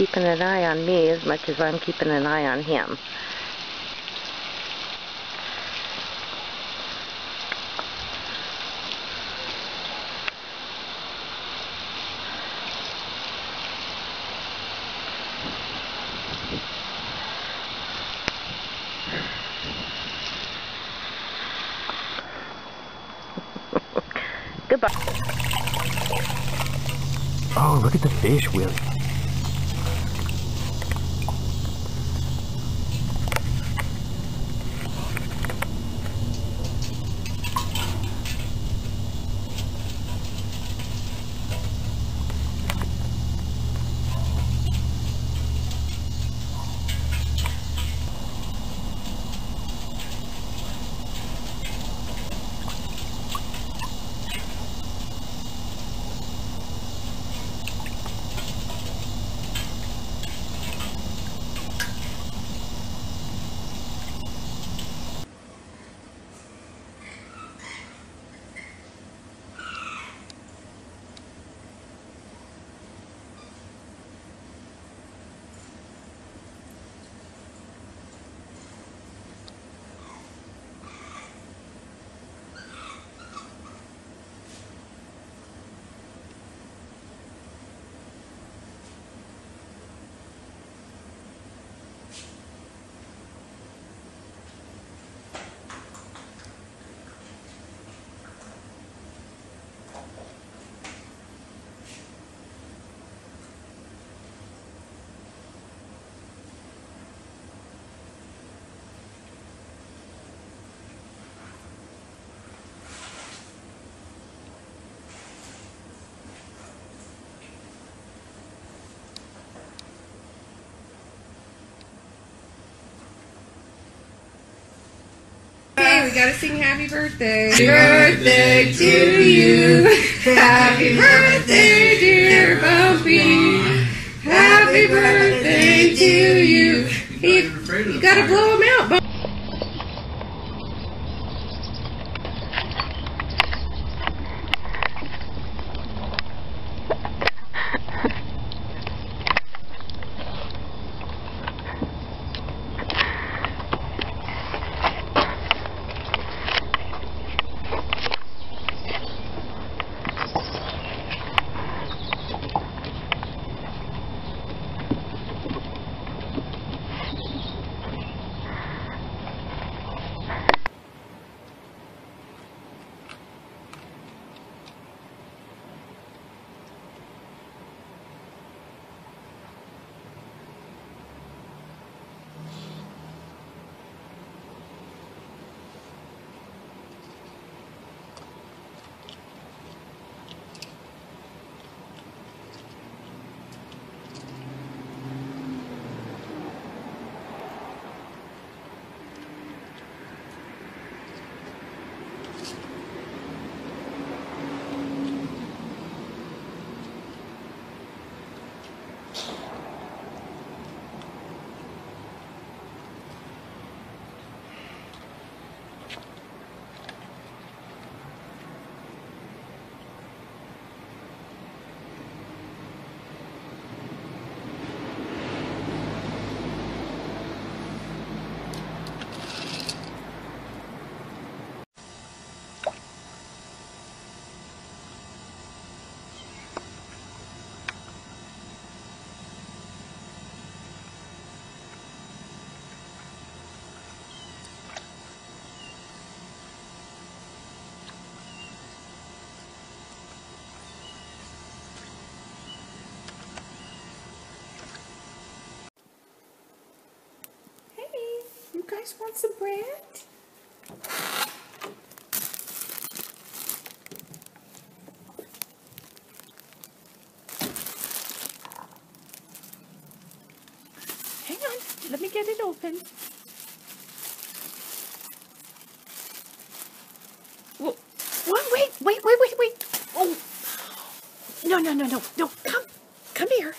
keeping an eye on me as much as I'm keeping an eye on him. Goodbye. Oh, look at the fish, Willie. We gotta sing happy birthday. Birthday to you. Happy birthday, dear Bumpy. Happy birthday to you. You gotta blow him out, Bumpy. You guys want some bread? Hang on, let me get it open. Whoa. Wait, wait, wait, wait, wait. Oh, no, no, no, no, no, come here.